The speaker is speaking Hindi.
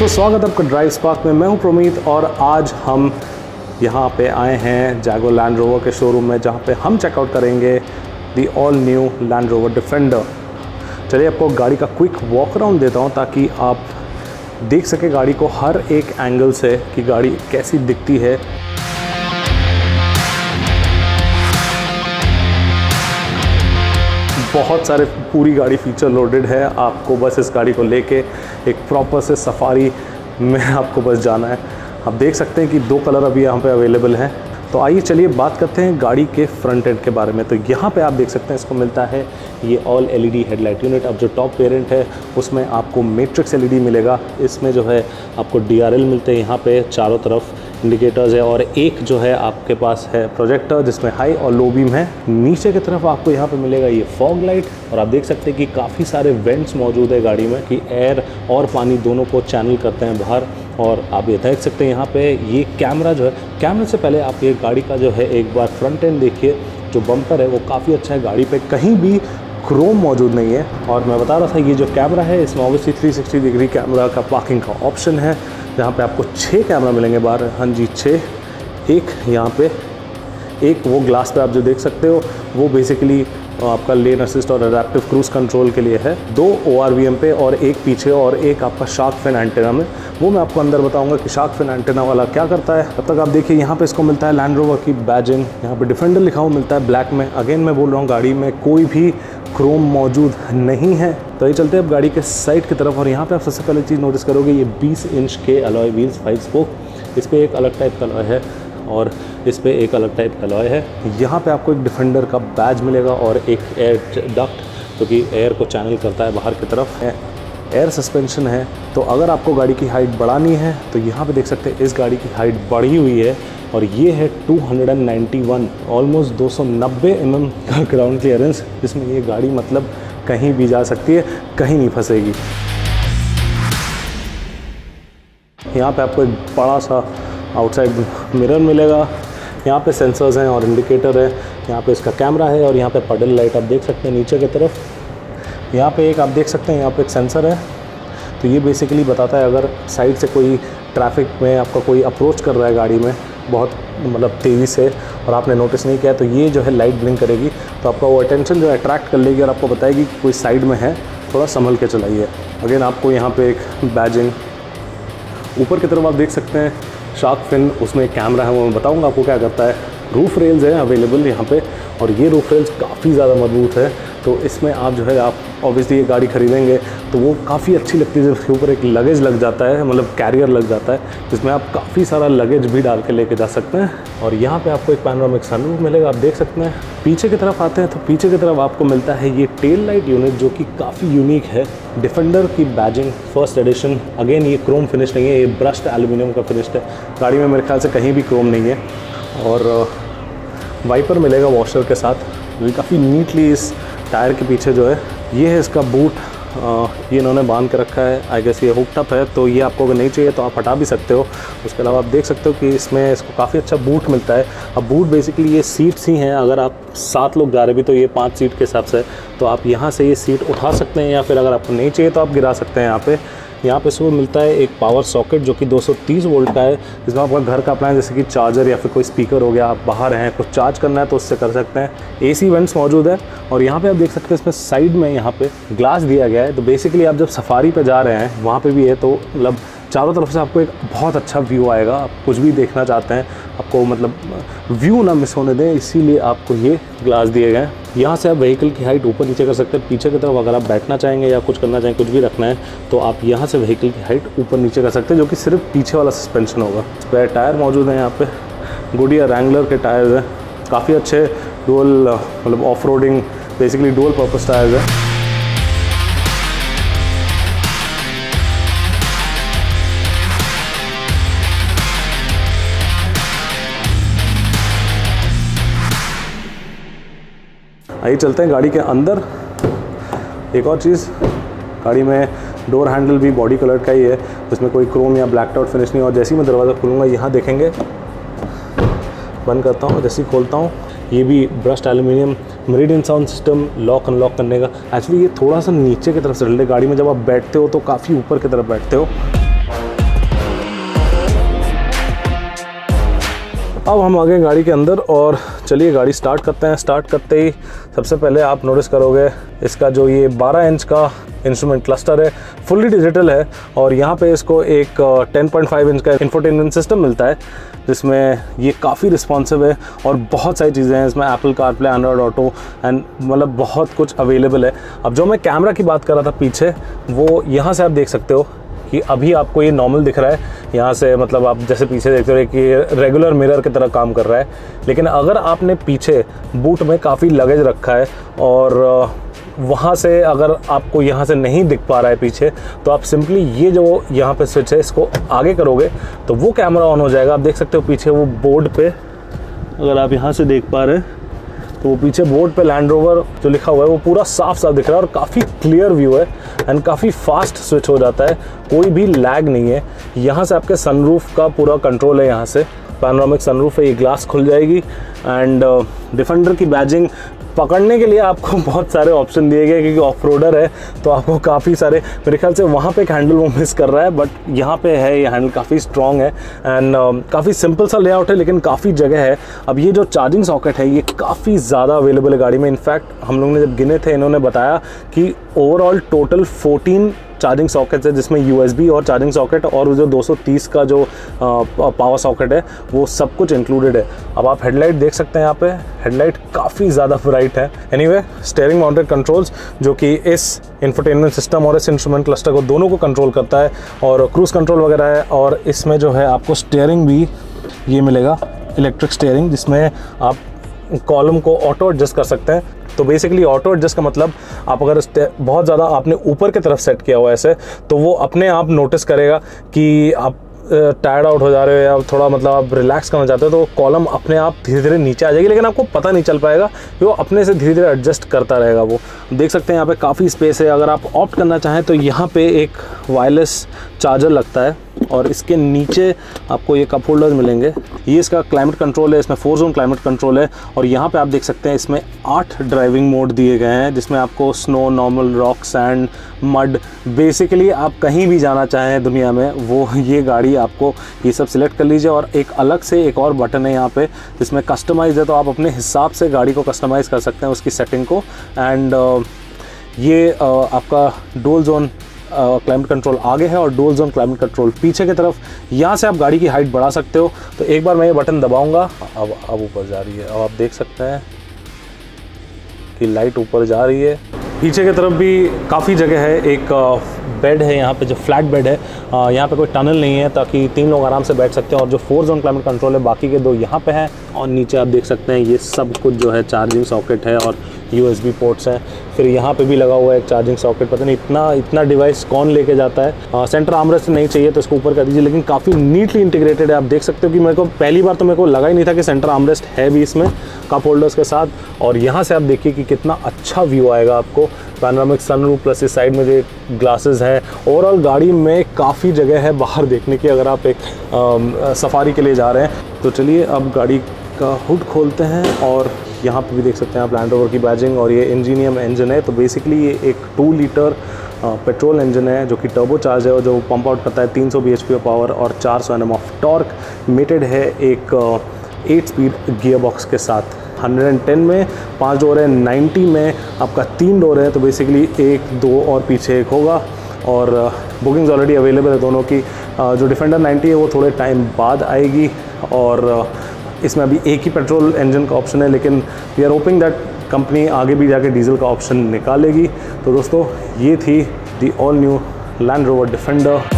दोस्तों स्वागत है आपका ड्राइव स्पार्क में। मैं हूं प्रोमीत और आज हम यहां पे आए हैं जैगुआर लैंड रोवर के शोरूम में, जहां पे हम चेकआउट करेंगे the all new Land Rover Defender. चलिए आपको गाड़ी का क्विक वॉक अराउंड देता हूं ताकि आप देख सकें गाड़ी को हर एक एंगल से कि गाड़ी कैसी दिखती है। बहुत सारे पूरी गाड़ी फीचर लोडेड है, आपको बस इस गाड़ी को लेके एक प्रॉपर से सफारी में आपको बस जाना है। आप देख सकते हैं कि दो कलर अभी यहाँ पे अवेलेबल हैं। तो आइए चलिए बात करते हैं गाड़ी के फ्रंट एंड के बारे में। तो यहाँ पे आप देख सकते हैं इसको मिलता है ये ऑल LED हेडलाइट यूनिट। अब जो टॉप वेरिएंट है उसमें आपको मैट्रिक्स LED मिलेगा, इसमें जो है आपको DRL मिलते हैं। यहाँ पे चारों तरफ इंडिकेटर्स है और एक जो है आपके पास है प्रोजेक्टर जिसमें हाई और लो बीम है। नीचे की तरफ आपको यहाँ पे मिलेगा ये फॉग लाइट और आप देख सकते हैं कि काफ़ी सारे वेंट्स मौजूद है गाड़ी में कि एयर और पानी दोनों को चैनल करते हैं बाहर। और आप ये देख सकते हैं यहाँ पे ये कैमरा जो है, कैमरे से पहले आप ये गाड़ी का जो है एक बार फ्रंट एंड देखिए। जो बम्पर है वो काफ़ी अच्छा है, गाड़ी पे कहीं भी क्रोम मौजूद नहीं है। और मैं बता रहा था ये जो कैमरा है इसमें ऑब्वियसली 360 डिग्री कैमरा का पार्किंग का ऑप्शन है, जहाँ पे आपको 6 कैमरा मिलेंगे बाहर। हाँ जी 6, एक यहाँ पे, एक वो ग्लास पे आप जो देख सकते हो वो बेसिकली आपका लेन असिस्ट और अडैप्टिव क्रूज कंट्रोल के लिए है। 2 ORVM पे और एक पीछे और एक आपका शार्क फिन एंटेना में, वो मैं आपको अंदर बताऊंगा कि शार्क फिन एंटेना वाला क्या करता है। तब तक आप देखिए यहाँ पे इसको मिलता है लैंड रोवर की बैजिंग, यहाँ पे डिफेंडर लिखा हुआ मिलता है ब्लैक में। अगेन मैं बोल रहा हूँ गाड़ी में कोई भी क्रोम मौजूद नहीं है। तो ये चलते हैं अब गाड़ी के साइड की तरफ और यहाँ पे आप सबसे पहले चीज़ नोटिस करोगे ये 20 इंच के अलॉय व्हील्स 5 स्पोक, इस पर एक अलग टाइप का अलॉय है और इस पे एक अलग टाइप का अलॉय है। यहाँ पे आपको एक डिफेंडर का बैज मिलेगा और एक एयर डक्ट जो कि एयर को चैनल करता है बाहर की तरफ है। एयर सस्पेंशन है। तो अगर आपको गाड़ी की हाइट बढ़ानी है तो यहाँ पे देख सकते हैं इस गाड़ी की हाइट बढ़ी हुई है और ये है 291, ऑलमोस्ट 290 mm का ग्राउंड क्लियरेंस, जिसमें ये गाड़ी मतलब कहीं भी जा सकती है, कहीं नहीं फंसेगी। यहाँ पर आपको एक बड़ा सा आउटसाइड मिरर मिलेगा, यहाँ पे सेंसर्स हैं और इंडिकेटर है, यहाँ पे इसका कैमरा है और यहाँ पे पेडल लाइट आप देख सकते हैं नीचे की तरफ। यहाँ पे एक आप देख सकते हैं यहाँ पे एक सेंसर है, तो ये बेसिकली बताता है अगर साइड से कोई ट्रैफिक में आपका कोई अप्रोच कर रहा है गाड़ी में बहुत मतलब तेज़ी से और आपने नोटिस नहीं किया तो ये जो है लाइट ब्लिंक करेगी, तो आपका वो अटेंशन जो है अट्रैक्ट कर लेगी और आपको बताएगी कि कोई साइड में है, थोड़ा संभल के चलाइए। अगेन आपको यहाँ पर एक बैजिंग, ऊपर की तरफ आप देख सकते हैं शार्क फिन, उसमें एक कैमरा है वो मैं बताऊंगा आपको क्या करता है। रूफ रेल्स हैं अवेलेबल यहाँ पे और ये रूफ रेल्स काफ़ी ज़्यादा मजबूत है, तो इसमें आप जो है आप ऑब्वियसली ये गाड़ी खरीदेंगे तो वो काफ़ी अच्छी लगती है जब उसके ऊपर एक लगेज लग जाता है, मतलब कैरियर लग जाता है जिसमें आप काफ़ी सारा लगेज भी डाल के लेके जा सकते हैं। और यहाँ पे आपको एक पैनोरामिक सनरूफ मिलेगा, आप देख सकते हैं। पीछे की तरफ आते हैं तो पीछे की तरफ आपको मिलता है ये टेल लाइट यूनिट जो कि काफ़ी यूनिक है। डिफेंडर की बैजिंग फर्स्ट एडिशन, अगेन ये क्रोम फिनिश नहीं है, ये ब्रश्ड एल्यूमिनियम का फिनिश है गाड़ी में, मेरे ख्याल से कहीं भी क्रोम नहीं है। और वाइपर मिलेगा वॉशर के साथ, काफ़ी नीटली इस टायर के पीछे जो है ये है इसका बूट, ये इन्होंने बांध के रखा है। आई गेस ये हुक्ड अप है तो ये आपको अगर नहीं चाहिए तो आप हटा भी सकते हो। उसके अलावा आप देख सकते हो कि इसमें इसको काफ़ी अच्छा बूट मिलता है। अब बूट बेसिकली ये सीट्स ही हैं, अगर आप 7 लोग जा रहे भी तो ये 5 सीट के हिसाब से, तो आप यहाँ से ये सीट उठा सकते हैं या फिर अगर आपको नहीं चाहिए तो आप गिरा सकते हैं यहाँ पर। यहाँ पे इसको मिलता है एक पावर सॉकेट जो कि 230 वोल्ट का है, जिसमें आपका घर का अपना जैसे कि चार्जर या फिर कोई स्पीकर हो गया, आप बाहर हैं कुछ चार्ज करना है तो उससे कर सकते हैं। AC वेंट्स मौजूद है और यहाँ पे आप देख सकते हैं इसमें साइड में यहाँ पे ग्लास दिया गया है, तो बेसिकली आप जब सफारी पे जा रहे हैं वहाँ पर भी है, तो मतलब चारों तरफ से आपको एक बहुत अच्छा व्यू आएगा। आप कुछ भी देखना चाहते हैं आपको मतलब व्यू ना मिस होने दें, इसीलिए आपको ये ग्लास दिए गए हैं। यहाँ से आप व्हीकल की हाइट ऊपर नीचे कर सकते हैं। पीछे की तरफ अगर आप बैठना चाहेंगे या कुछ करना चाहेंगे, कुछ भी रखना है तो आप यहाँ से व्हीकल की हाइट ऊपर नीचे कर सकते हैं, जो कि सिर्फ पीछे वाला सस्पेंशन होगा। स्पेयर टायर मौजूद हैं यहाँ पर, गुडियर रैंगलर के टायर्स हैं, काफ़ी अच्छे डुअल मतलब off roading basically dual purpose tyres हैं। आइए चलते हैं गाड़ी के अंदर। एक और चीज़, गाड़ी में डोर हैंडल भी बॉडी कलर का ही है, इसमें कोई क्रोम या ब्लैक आउट फिनिश नहीं। और जैसे ही मैं दरवाज़ा खोलूँगा यहाँ देखेंगे, बंद करता हूँ, जैसे ही खोलता हूँ ये भी brushed aluminium, Meridian sound system, lock unlock करने का। एक्चुअली ये थोड़ा सा नीचे की तरफ से डल है गाड़ी में, जब आप बैठते हो तो काफ़ी ऊपर की तरफ बैठते हो। अब हम आ गए गाड़ी के अंदर और चलिए गाड़ी स्टार्ट करते हैं। स्टार्ट करते ही सबसे पहले आप नोटिस करोगे इसका जो ये 12 इंच का इंस्ट्रूमेंट क्लस्टर है फुल्ली डिजिटल है और यहाँ पे इसको एक 10.5 इंच का इंफोटेनमेंट सिस्टम मिलता है जिसमें ये काफ़ी रिस्पॉन्सिव है और बहुत सारी चीज़ें हैं इसमें, Apple CarPlay, Android Auto and मतलब बहुत कुछ अवेलेबल है। अब जो मैं कैमरा की बात कर रहा था पीछे, वो यहाँ से आप देख सकते हो कि अभी आपको ये नॉर्मल दिख रहा है यहाँ से, मतलब आप जैसे पीछे देखते हो कि रेगुलर मिरर की तरह काम कर रहा है। लेकिन अगर आपने पीछे बूट में काफ़ी लगेज रखा है और वहाँ से अगर आपको यहाँ से नहीं दिख पा रहा है पीछे, तो आप सिंपली ये जो यहाँ पे स्विच है इसको आगे करोगे तो वो कैमरा ऑन हो जाएगा। आप देख सकते हो पीछे वो बोर्ड पे, अगर आप यहाँ से देख पा रहे हैं तो वो पीछे बोर्ड पे लैंड रोवर जो लिखा हुआ है वो पूरा साफ साफ दिख रहा है और काफ़ी क्लियर व्यू है एंड काफ़ी फास्ट स्विच हो जाता है, कोई भी लैग नहीं है। यहाँ से आपके सनरूफ का पूरा कंट्रोल है, यहाँ से पैनोरामिक सनरूफ है, ये ग्लास खुल जाएगी एंड डिफेंडर की बैजिंग पकड़ने के लिए आपको बहुत सारे ऑप्शन दिए गए क्योंकि ऑफ रोडर है तो आपको काफ़ी सारे, मेरे ख्याल से वहाँ पे एक हैंडल वो मिस कर रहा है बट यहाँ पे है, ये हैंडल काफ़ी स्ट्रॉन्ग है एंड काफ़ी सिंपल सा लेआउट है लेकिन काफ़ी जगह है। अब ये जो चार्जिंग सॉकेट है ये काफ़ी ज़्यादा अवेलेबल है गाड़ी में, इनफैक्ट हम लोग ने जब गिने थे इन्होंने बताया कि ओवरऑल टोटल 14 चार्जिंग सॉकेट्स है जिसमें USB और चार्जिंग सॉकेट और जो 230 का जो पावर सॉकेट है वो सब कुछ इंक्लूडेड है। अब आप हेडलाइट देख सकते हैं, यहाँ पे हेडलाइट काफ़ी ज़्यादा ब्राइट है। एनीवे, स्टीयरिंग माउंटेड कंट्रोल्स जो कि इस इंफोटेनमेंट सिस्टम और इस इंस्ट्रूमेंट क्लस्टर को दोनों को कंट्रोल करता है और क्रूज कंट्रोल वगैरह है। और इसमें जो है आपको स्टीयरिंग भी ये मिलेगा, इलेक्ट्रिक स्टीयरिंग, जिसमें आप कॉलम को ऑटो एडजस्ट कर सकते हैं। तो बेसिकली ऑटो एडजस्ट का मतलब आप अगर बहुत ज़्यादा आपने ऊपर की तरफ सेट किया हुआ है ऐसे तो वो अपने आप नोटिस करेगा कि आप टायर्ड आउट हो जा रहे हो या थोड़ा मतलब आप रिलैक्स करना चाहते हो तो कॉलम अपने आप धीरे धीरे नीचे आ जाएगी लेकिन आपको पता नहीं चल पाएगा कि वो अपने से धीरे धीरे एडजस्ट करता रहेगा। वो देख सकते हैं यहाँ पे काफ़ी स्पेस है। अगर आप ऑप्ट करना चाहें तो यहाँ पे एक वायरलेस चार्जर लगता है और इसके नीचे आपको ये कप होल्डर्स मिलेंगे। ये इसका क्लाइमेट कंट्रोल है, इसमें 4 जोन क्लाइमेट कंट्रोल है और यहाँ पे आप देख सकते हैं इसमें 8 ड्राइविंग मोड दिए गए हैं जिसमें आपको snow, normal, rock, sand, mud, basically आप कहीं भी जाना चाहें दुनिया में वो ये गाड़ी आपको ये सब सिलेक्ट कर लीजिए। और एक अलग से एक और बटन है यहाँ पर जिसमें कस्टमाइज़ है तो आप अपने हिसाब से गाड़ी को कस्टमाइज़ कर सकते हैं उसकी सेटिंग को। एंड ये आपका डुअल जोन क्लाइमेट कंट्रोल आगे है और डुअल जोन क्लाइमेट कंट्रोल पीछे की तरफ। यहाँ से आप गाड़ी की हाइट बढ़ा सकते हो, तो एक बार मैं ये बटन दबाऊंगा, अब ऊपर जा रही है। अब आप देख सकते हैं कि लाइट ऊपर जा रही है। पीछे की तरफ भी काफ़ी जगह है, एक बेड है यहाँ पे जो फ्लैट बेड है, यहाँ पे कोई टनल नहीं है ताकि 3 लोग आराम से बैठ सकते हैं। और जो 4 जोन क्लाइमेट कंट्रोल है बाकी के 2 यहाँ पे हैं और नीचे आप देख सकते हैं ये सब कुछ जो है चार्जिंग सॉकेट है और USB पोर्ट्स हैं। फिर यहाँ पे भी लगा हुआ है एक चार्जिंग सॉकेट, पता नहीं इतना डिवाइस कौन लेके जाता है। सेंटर आर्मरेस्ट नहीं चाहिए तो इसको ऊपर कर दीजिए, लेकिन काफ़ी नीटली इंटीग्रेटेड है। आप देख सकते हो कि मेरे को पहली बार तो मेरे को लगा ही नहीं था कि सेंटर आर्मरेस्ट है भी इसमें कप होल्डर्स के साथ। और यहाँ से आप देखिए कि कितना अच्छा व्यू आएगा आपको, पैनोरामिक सनरूफ प्लस इस साइड में जो ग्लासेस हैं। ओवरऑल गाड़ी में काफ़ी जगह है बाहर देखने की अगर आप एक सफारी के लिए जा रहे हैं तो। चलिए अब गाड़ी का हुड खोलते हैं और यहाँ पे भी देख सकते हैं आप लैंड रोवर की बैजिंग। और ये इंजीनियम इंजन है तो बेसिकली ये एक 2 लीटर पेट्रोल इंजन है जो कि टर्बो चार्ज है और जो पंप आउट करता है 300 bhp ऑफ पावर और 400 Nm ऑफ टॉर्क। मेटेड है एक 8 स्पीड गियर बॉक्स के साथ। 110 में 5 डोर है, 90 में आपका 3 डोर है, तो बेसिकली 1, 2 और पीछे 1 होगा। और बुकिंग्स ऑलरेडी अवेलेबल है दोनों की। जो डिफेंडर 90 है वो थोड़े टाइम बाद आएगी और इसमें अभी एक ही पेट्रोल इंजन का ऑप्शन है लेकिन we are hoping that company आगे भी जाके डीजल का ऑप्शन निकालेगी। तो दोस्तों ये थी the all new Land Rover defender.